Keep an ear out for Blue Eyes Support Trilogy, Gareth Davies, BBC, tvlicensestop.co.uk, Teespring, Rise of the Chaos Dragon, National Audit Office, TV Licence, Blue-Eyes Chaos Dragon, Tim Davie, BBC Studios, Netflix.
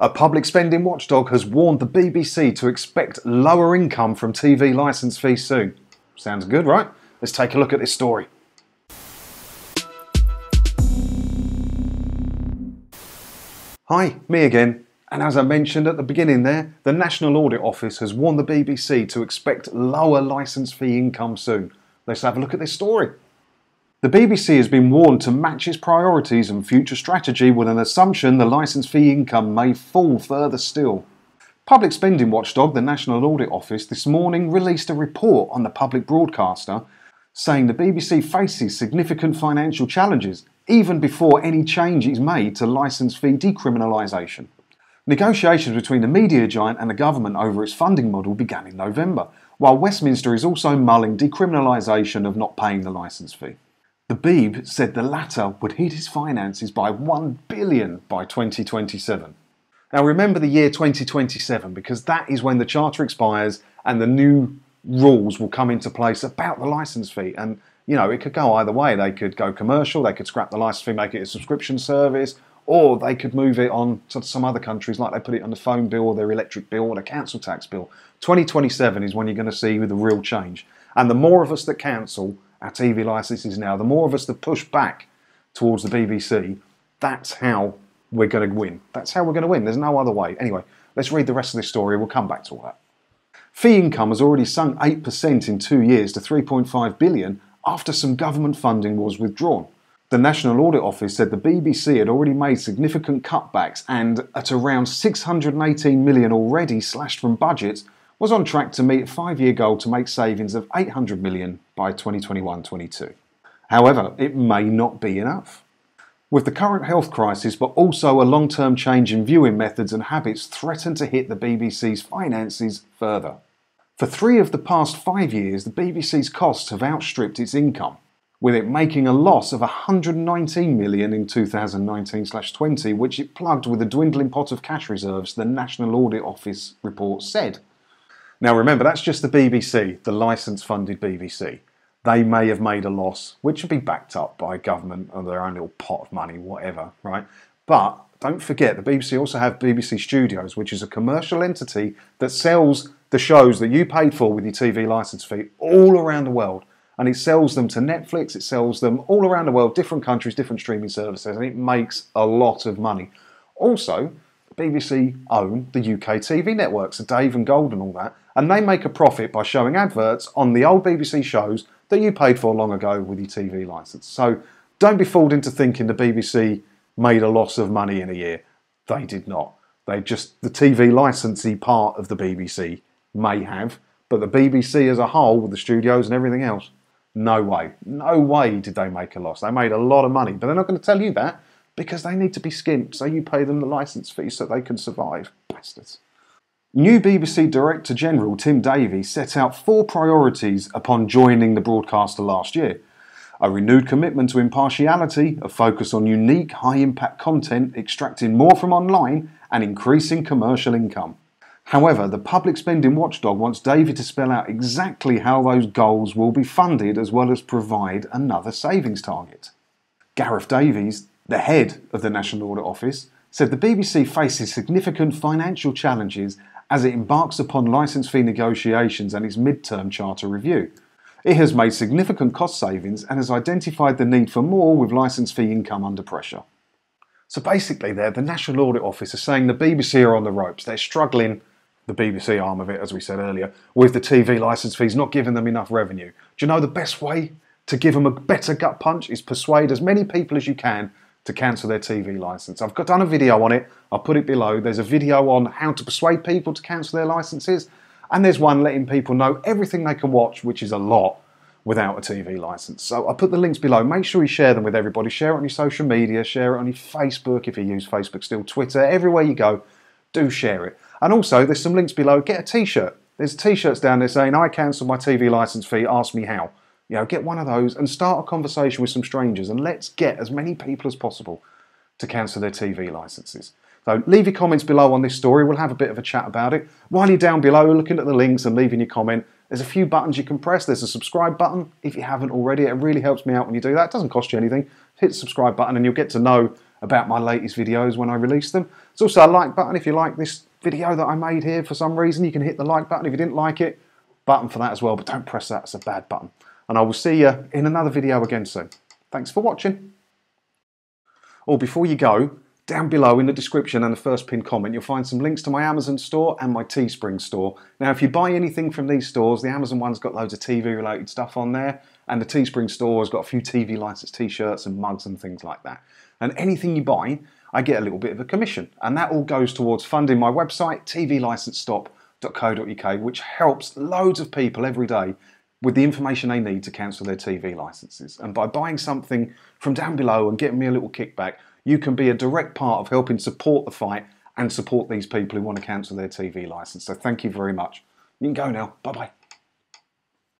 A public spending watchdog has warned the BBC to expect lower income from TV licence fees soon. Sounds good, right? Let's take a look at this story. Hi, me again. And as I mentioned at the beginning there, the National Audit Office has warned the BBC to expect lower licence fee income soon. Let's have a look at this story. The BBC has been warned to match its priorities and future strategy with an assumption the licence fee income may fall further still. Public spending watchdog, the National Audit Office, this morning released a report on the public broadcaster saying the BBC faces significant financial challenges even before any change is made to licence fee decriminalisation. Negotiations between the media giant and the government over its funding model began in November, while Westminster is also mulling decriminalisation of not paying the licence fee. The Beeb said the latter would hit his finances by £1 billion by 2027. Now remember the year 2027 because that is when the charter expires and the new rules will come into place about the licence fee. And you know, it could go either way. They could go commercial, they could scrap the licence fee, make it a subscription service, or they could move it on to some other countries like they put it on the phone bill or their electric bill or the council tax bill. 2027 is when you're going to see the real change. And the more of us that cancel our TV licences now, the more of us that push back towards the BBC, that's how we're going to win. That's how we're going to win. There's no other way. Anyway, let's read the rest of this story and we'll come back to all that. Fee income has already sunk 8% in 2 years to 3.5 billion after some government funding was withdrawn. The National Audit Office said the BBC had already made significant cutbacks and, at around 618 million already slashed from budgets, was on track to meet a 5-year goal to make savings of 800 million by 2021-22. However, it may not be enough. With the current health crisis, but also a long-term change in viewing methods and habits, threaten to hit the BBC's finances further. For 3 of the past 5 years, the BBC's costs have outstripped its income, with it making a loss of 119 million in 2019-20, which it plugged with a dwindling pot of cash reserves, the National Audit Office report said. Now remember, that's just the BBC, the licence-funded BBC. They may have made a loss, which would be backed up by government or their own little pot of money, whatever, right? But don't forget, the BBC also have BBC Studios, which is a commercial entity that sells the shows that you paid for with your TV licence fee all around the world. And it sells them to Netflix, it sells them all around the world, different countries, different streaming services, and it makes a lot of money. Also, BBC own the UK TV networks, so Dave and Gold and all that, and they make a profit by showing adverts on the old BBC shows that you paid for long ago with your TV licence. So don't be fooled into thinking the BBC made a loss of money in a year. They did not. They just, the TV licensee part of the BBC may have, but the BBC as a whole, with the studios and everything else, no way. No way did they make a loss. They made a lot of money, but they're not going to tell you that, because they need to be skimped, so you pay them the licence fee so they can survive. Bastards. New BBC Director-General Tim Davie set out 4 priorities upon joining the broadcaster last year. A renewed commitment to impartiality, a focus on unique, high-impact content, extracting more from online, and increasing commercial income. However, the public spending watchdog wants Davie to spell out exactly how those goals will be funded as well as provide another savings target. Gareth Davies, the head of the National Audit Office, said the BBC faces significant financial challenges as it embarks upon licence fee negotiations and its mid-term charter review. It has made significant cost savings and has identified the need for more with licence fee income under pressure. So basically there, the National Audit Office is saying the BBC are on the ropes. They're struggling, the BBC arm of it, as we said earlier, with the TV licence fees not giving them enough revenue. Do you know the best way to give them a better gut punch is persuade as many people as you can to cancel their TV licence. I've done a video on it, I'll put it below. There's a video on how to persuade people to cancel their licences, and there's one letting people know everything they can watch, which is a lot, without a TV licence. So I'll put the links below. Make sure you share them with everybody. Share it on your social media, share it on your Facebook, if you use Facebook still, Twitter, everywhere you go, do share it. And also, there's some links below. Get a t-shirt. There's t-shirts down there saying, I cancelled my TV licence fee, ask me how. You know, get one of those and start a conversation with some strangers, and let's get as many people as possible to cancel their TV licenses. So leave your comments below on this story. We'll have a bit of a chat about it. While you're down below looking at the links and leaving your comment, there's a few buttons you can press. There's a subscribe button if you haven't already. It really helps me out when you do that. It doesn't cost you anything. Hit the subscribe button and you'll get to know about my latest videos when I release them. There's also a like button if you like this video that I made here for some reason. You can hit the like button. If you didn't like it, button for that as well, but don't press that, it's a bad button. And I will see you in another video again soon. Thanks for watching. Or before you go, down below in the description and the first pinned comment, you'll find some links to my Amazon store and my Teespring store. Now, if you buy anything from these stores, the Amazon one's got loads of TV-related stuff on there, and the Teespring store has got a few TV Licence t-shirts and mugs and things like that. And anything you buy, I get a little bit of a commission, and that all goes towards funding my website, tvlicensestop.co.uk, which helps loads of people every day with the information they need to cancel their TV licenses. And by buying something from down below and getting me a little kickback, you can be a direct part of helping support the fight and support these people who want to cancel their TV licence. So thank you very much. You can go now. Bye-bye.